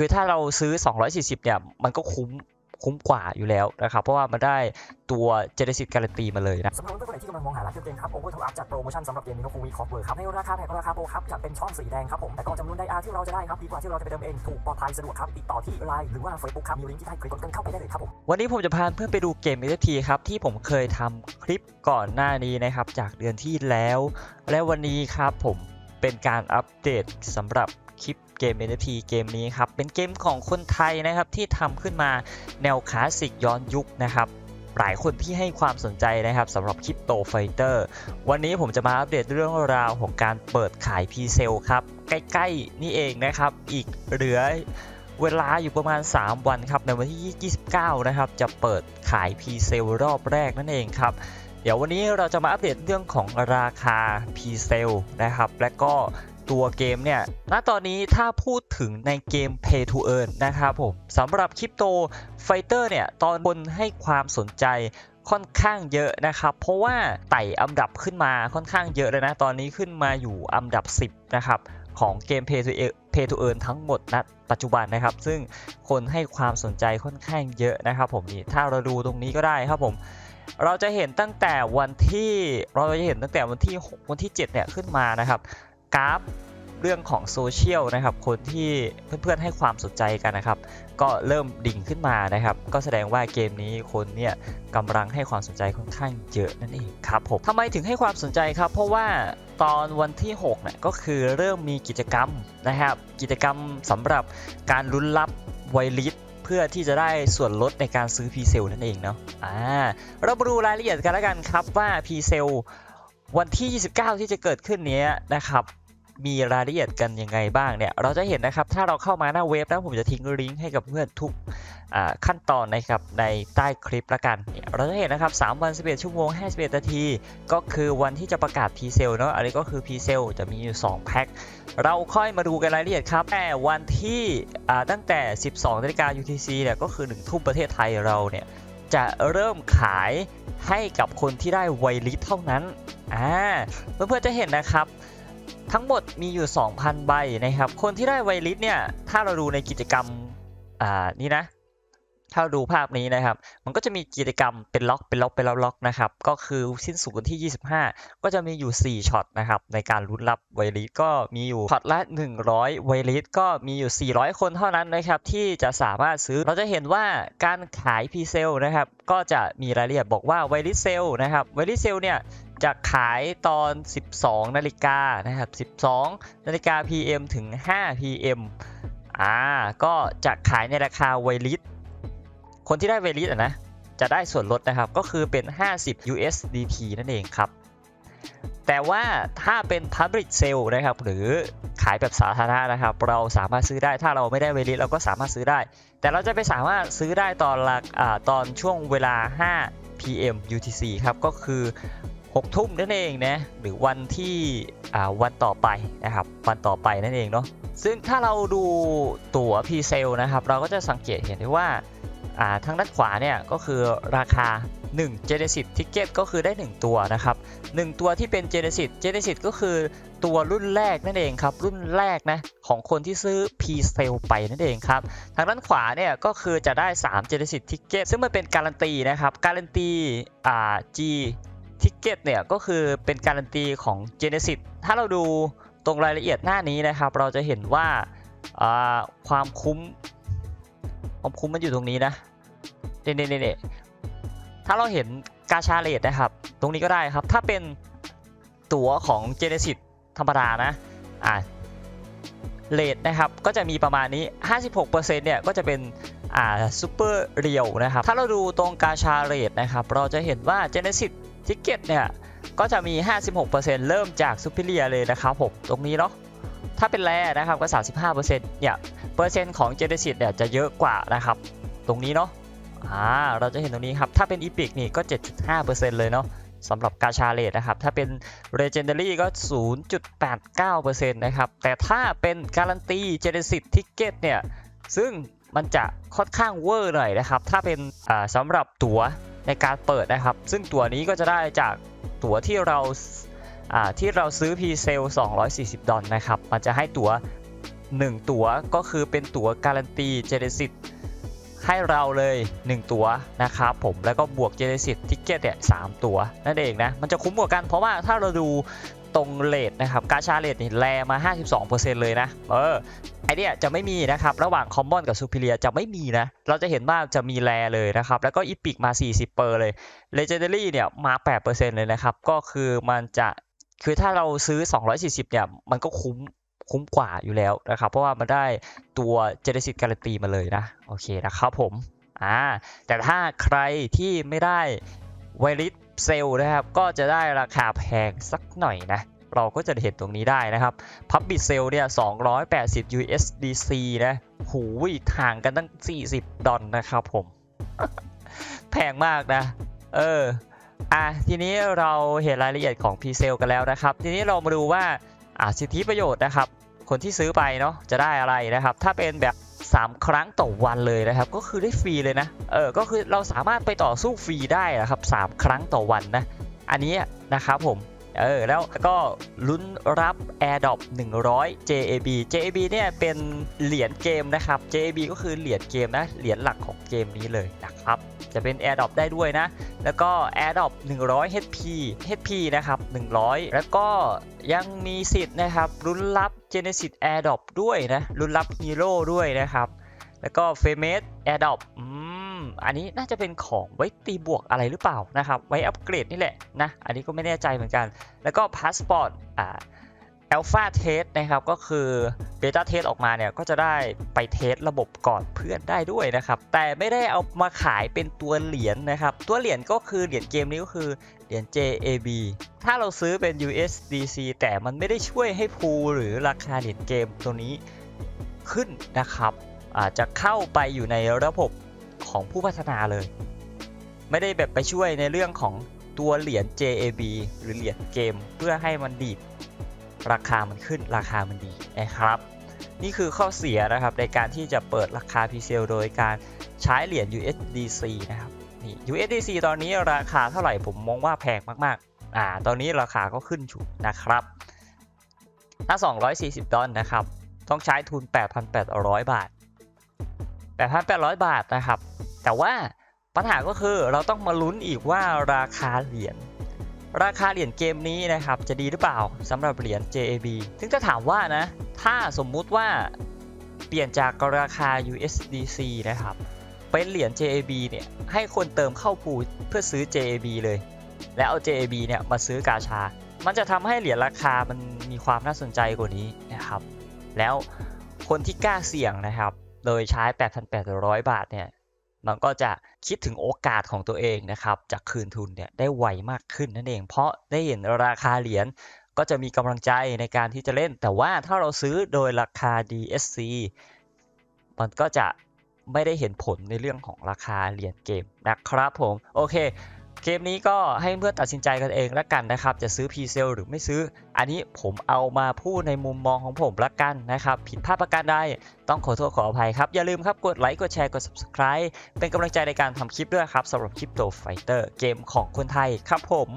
คือถ้าเราซื้อ240เนี่ยมันก็คุ้มกว่าอยู่แล้วนะครับเพราะว่ามันได้ตัว Genesis Guaranty มาเลยนะสำหรับเพื่อนๆที่กำลังมองหาร้านเกมเกมครับโอเวอร์ทูอัพจัดโปรโมชั่นสำหรับเกมนี้ก็คงมีคอฟเวอร์ครับให้ราคาแพงราคาโปรครับจะเป็นช่องสีแดงครับผมแต่ก็จำนวนไดอาร์ที่เราจะได้ครับดีกว่าที่เราจะไปเติมเองถูกปลอดภัยสะดวกครับติดต่อที่ไลน์หรือว่า Facebook ครับมีลิงก์ที่ใต้คลิปกดกันเข้าไปได้เลยครับผมวันนี้ผมจะพาเพื่อนไปดูเกม NFT ครับที่ผมเคยทำคลิปก่อนหน้านี้นะครับจากเดือนที่แล้วและวันนี้ครับผมเป็นการอัปเดตสำหรับคลิปเกม NFT เกมนี้ครับเป็นเกมของคนไทยนะครับที่ทำขึ้นมาแนวคลาสสิกย้อนยุคนะครับหลายคนที่ให้ความสนใจนะครับสำหรับ Krypto Fighter วันนี้ผมจะมาอัปเดตเรื่องราวของการเปิดขาย Pre-Sale ครับใกล้ๆนี่เองนะครับอีกเหลือเวลาอยู่ประมาณ3วันครับในวันที่29นะครับจะเปิดขาย Pre-Sale รอบแรกนั่นเองครับเดี๋ยววันนี้เราจะมาอัปเดตเรื่องของราคา Pre-Sale นะครับและก็ตัวเกมเนี่ยณตอนนี้ถ้าพูดถึงในเกม Pay to Earn นะครับผมสำหรับ Krypto Fighter เนี่ยตอนบนให้ความสนใจค่อนข้างเยอะนะครับเพราะว่าไต่อันดับขึ้นมาค่อนข้างเยอะเลยนะตอนนี้ขึ้นมาอยู่อันดับ10นะครับของเกม Pay to Earn ทั้งหมดณปัจจุบันนะครับซึ่งคนให้ความสนใจค่อนข้างเยอะนะครับผมนี่ถ้าเราดูตรงนี้ก็ได้ครับผมเราจะเห็นตั้งแต่วันที่6วันที่7เนี่ยขึ้นมานะครับกราฟเรื่องของโซเชียลนะครับคนที่เพื่อนๆให้ความสนใจกันนะครับก็เริ่มดิ่งขึ้นมานะครับก็แสดงว่าเกมนี้คนเนี่ยกำลังให้ความสนใจค่อนข้างเยอะนั่นเองครับผมทำไมถึงให้ความสนใจครับเพราะว่าตอนวันที่6เนี่ยก็คือเริ่มมีกิจกรรมนะครับกิจกรรมสำหรับการลุ้นรับไวลิสเพื่อที่จะได้ส่วนลดในการซื้อ Pre-Sale นั่นเองเนาะเรามาดูรายละเอียดกันแล้วกันครับว่า Pre-Sale วันที่29ที่จะเกิดขึ้นนี้นะครับมีรายละเอียดกันยังไงบ้างเนี่ยเราจะเห็นนะครับถ้าเราเข้ามาหน้าเว็บนะผมจะทิ้งลิงก์ให้กับเพื่อนทุกขั้นตอนนะครับในใต้คลิปละกันเราจะเห็นนะครับ3วัน11ชั่วโมง51นาทีก็คือวันที่จะประกาศ Pre-Sale เนาะอันนี้ก็คือ Pre-Sale จะมีอยู่2แพ็คเราค่อยมาดูกันรายละเอียดครับแต่วันที่ตั้งแต่ 12:00 น UTC เนี่ยก็คือ 1 ทุ่มประเทศไทยเราเนี่ยจะเริ่มขายให้กับคนที่ได้ไวลิสเท่านั้นเพื่อนๆจะเห็นนะครับทั้งหมดมีอยู่ 2,000 ใบนะครับคนที่ได้ไวลิสเนี่ยถ้าเราดูในกิจกรรมนี่นะถ้าดูภาพนี้นะครับมันก็จะมีกิจกรรมเป็นล็อกนะครับก็คือสิ้นสุดวันที่25ก็จะมีอยู่4ช็อตนะครับในการลุ้นรับไวลิสก็มีอยู่ช็อตละ100ไวลิสก็มีอยู่400คนเท่านั้นนะครับที่จะสามารถซื้อเราจะเห็นว่าการขาย Pre-Sale นะครับก็จะมีรายละเอียดบอกว่าไวลิสเซลนะครับไวลิสเซลเนี่ยจะขายตอน 12:00 น.นะครับ 12:00 น. PM ถึง 5 PM ก็จะขายในราคาไวลิสคนที่ได้ไวลิสนะจะได้ส่วนลดนะครับก็คือเป็น50 USDT นั่นเองครับแต่ว่าถ้าเป็น Public Sale นะครับหรือขายแบบสาธารณะนะครับเราสามารถซื้อได้ถ้าเราไม่ได้ไวลิสเราก็สามารถซื้อได้แต่เราจะไปสามารถซื้อได้ตอนช่วงเวลา 5 PM UTC ครับก็คือ6 ทุ่มนั่นเองนะหรือวันที่วันต่อไปนะครับวันต่อไปนั่นเองเนาะซึ่งถ้าเราดูตัว Pre-Sale นะครับเราก็จะสังเกตเห็นได้ว่าทางด้านขวาเนี่ยก็คือราคา1 Genesis Ticket ก็คือได้1ตัวนะครับ1ตัวที่เป็น Genesis ก็คือตัวรุ่นแรกนั่นเองครับรุ่นแรกนะของคนที่ซื้อ Pre-Sale ไปนั่นเองครับทางด้านขวาเนี่ยก็คือจะได้3 Genesis Ticket ซึ่งมันเป็นการันตีนะครับการันตีGทิกเก็ตเนี่ยก็คือเป็นการันตีของ Genesis ถ้าเราดูตรงรายละเอียดหน้านี้นะครับเราจะเห็นว่าความคุ้มมันอยู่ตรงนี้นะเนี่ยถ้าเราเห็นกาชาเรทนะครับตรงนี้ก็ได้ครับถ้าเป็นตั๋วของ Genesis ธรรมดานะเรทนะครับก็จะมีประมาณนี้ 56% เนี่ยก็จะเป็นซูเปอร์เรียวนะครับถ้าเราดูตรงกาชาเรทนะครับเราจะเห็นว่า Genesisทิกเก็ตเนี่ยก็จะมี 56% เริ่มจากซูเปอร์เรียเลยนะครับผมตรงนี้เนาะถ้าเป็นแรนะครับก็ 35% เนี่ยเปอร์เซ็นต์ของ Genesis เนี่ยจะเยอะกว่านะครับตรงนี้เนาะเราจะเห็นตรงนี้ครับถ้าเป็นอีพิกนี่ก็ 7.5% เลยเนาะสำหรับกาชาเรทนะครับถ้าเป็น Legendary ก็ 0.89% นะครับแต่ถ้าเป็นการันตี Genesis ทิกเก็ตเนี่ยซึ่งมันจะค่อนข้างเวอร์หน่อยนะครับถ้าเป็นสำหรับตั๋วในการเปิดนะครับซึ่งตั๋วนี้ก็จะได้จากตั๋วที่เราซื้อ Pre-Sale $240นะครับมันจะให้ตั๋ว 1 ตั๋วก็คือเป็นตั๋วการันตี Genesis ให้เราเลย1 ตั๋วนะครับผมแล้วก็บวก Genesis Ticket เนี่ย3 ตั๋วนั่นเองนะมันจะคุ้มกว่ากันเพราะว่าถ้าเราดูตรงเลทนะครับกาชาเลทนี่แลมา 52% เลยนะไอเดียจะไม่มีนะครับระหว่างคอมมอนกับซูพิเลียจะไม่มีนะเราจะเห็นว่าจะมีแลเลยนะครับแล้วก็อีพิกมา 40% เลยเลเจนดารี่เนี่ยมา 8% เลยนะครับก็คือมันจะคือถ้าเราซื้อ240เนี่ยมันก็คุ้มกว่าอยู่แล้วนะครับเพราะว่ามันได้ตัวเจเนซิสการันตีมาเลยนะโอเคนะครับผมแต่ถ้าใครที่ไม่ได้ไวริสเซลนะครับก็จะได้ราคาแพงสักหน่อยนะเราก็จะเห็นตรงนี้ได้นะครับ Public Sale เนี่ย280 USDC นะหูยห่างกันตั้ง$40นะครับผม แพงมากนะทีนี้เราเห็นรายละเอียดของ Pre-Sale กันแล้วนะครับทีนี้เรามาดูว่าสิทธิประโยชน์นะครับคนที่ซื้อไปเนาะจะได้อะไรนะครับถ้าเป็นแบบ3 ครั้งต่อวันเลยนะครับก็คือได้ฟรีเลยนะก็คือเราสามารถไปต่อสู้ฟรีได้นะครับ3 ครั้งต่อวันนะอันนี้นะครับผมแล้วก็ลุ้นรับ AirDrop 100 JAB เนี่ยเป็นเหรียญเกมนะครับ JAB ก็คือเหรียญเกมนะเหรียญหลักของเกมนี้เลยนะครับจะเป็น AirDrop ได้ด้วยนะแล้วก็ AirDrop 100 HP นะครับ100แล้วก็ยังมีสิทธิ์นะครับลุ้นรับ Genesis AirDrop ด้วยนะลุ้นรับ Hero ด้วยนะครับแล้วก็ Famous AirDrop อันนี้น่าจะเป็นของไว้ตีบวกอะไรหรือเปล่านะครับไว้อัปเกรดนี่แหละนะอันนี้ก็ไม่แน่ใจเหมือนกันแล้วก็พาสปอร์ตAlpha Test นะครับก็คือเบต้าเทสออกมาเนี่ยก็จะได้ไปเทสระบบก่อนเพื่อนได้ด้วยนะครับแต่ไม่ได้เอามาขายเป็นตัวเหรียญนะครับตัวเหรียญก็คือเหรียญเกมนี้ก็คือเหรียญ JAB ถ้าเราซื้อเป็น USDC แต่มันไม่ได้ช่วยให้พูลหรือราคาเหรียญเกมตัวนี้ขึ้นนะครับอาจจะเข้าไปอยู่ในระบบของผู้พัฒนาเลยไม่ได้แบบไปช่วยในเรื่องของตัวเหรียญ JAB หรือเหรียญเกมเพื่อให้มันดีดราคามันขึ้นราคามันดีนะครับนี่คือข้อเสียนะครับในการที่จะเปิดราคา Pre-Sale โดยการใช้เหรียญ USDC นะครับนี่ USDC ตอนนี้ราคาเท่าไหร่ผมมองว่าแพงมากๆตอนนี้ราคาก็ขึ้นอยู่นะครับถ้า$240นะครับต้องใช้ทุน 8,800 บาท8,800 บาทนะครับแต่ว่าปัญหาก็คือเราต้องมาลุ้นอีกว่าราคาเหรียญเกมนี้นะครับจะดีหรือเปล่าสำหรับเหรียญ JAB ซึ่งจะถามว่านะถ้าสมมุติว่าเปลี่ยนจากราคา USDC นะครับเป็นเหรียญ JAB เนี่ยให้คนเติมเข้าพูลเพื่อซื้อ JAB เลยแล้วเอา JAB เนี่ยมาซื้อกาชามันจะทำให้เหรียญราคามันมีความน่าสนใจกว่านี้นะครับแล้วคนที่กล้าเสี่ยงนะครับโดยใช้ 8,800 บาทเนี่ยมันก็จะคิดถึงโอกาสของตัวเองนะครับจากคืนทุนเนี่ยได้ไวมากขึ้นนั่นเองเพราะได้เห็นราคาเหรียญก็จะมีกำลังใจในการที่จะเล่นแต่ว่าถ้าเราซื้อโดยราคา DSC มันก็จะไม่ได้เห็นผลในเรื่องของราคาเหรียญเกมนะครับผมโอเคเกมนี้ก็ให้เพื่อนตัดสินใจกันเองละกันนะครับจะซื้อ Pre-Sale หรือไม่ซื้ออันนี้ผมเอามาพูดในมุมมองของผมละกันนะครับผิดพลาดประการใดต้องขอโทษขออภัยครับอย่าลืมครับกดไลค์กดแชร์กด Subscribe เป็นกำลังใจในการทำคลิปด้วยครับสำหรับ Krypto Fighter เกมของคนไทยครับผม